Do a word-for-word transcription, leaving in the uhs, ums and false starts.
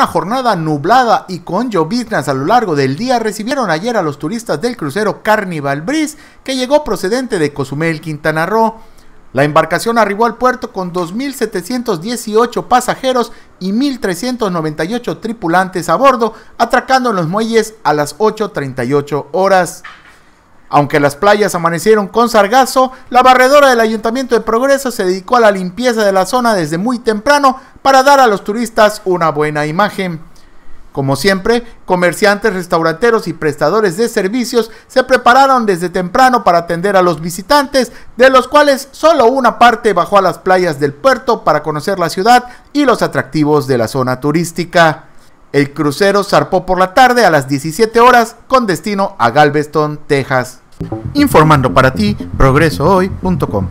una jornada nublada y con lloviznas a lo largo del día, recibieron ayer a los turistas del crucero Carnival Breeze, que llegó procedente de Cozumel, Quintana Roo. La embarcación arribó al puerto con dos mil setecientos dieciocho pasajeros y mil trescientos noventa y ocho tripulantes a bordo, atracando en los muelles a las ocho treinta y ocho horas. Aunque las playas amanecieron con sargazo, la barredora del Ayuntamiento de Progreso se dedicó a la limpieza de la zona desde muy temprano para dar a los turistas una buena imagen. Como siempre, comerciantes, restauranteros y prestadores de servicios se prepararon desde temprano para atender a los visitantes, de los cuales solo una parte bajó a las playas del puerto para conocer la ciudad y los atractivos de la zona turística. El crucero zarpó por la tarde a las diecisiete horas con destino a Galveston, Texas. Informando para ti, progreso hoy punto com.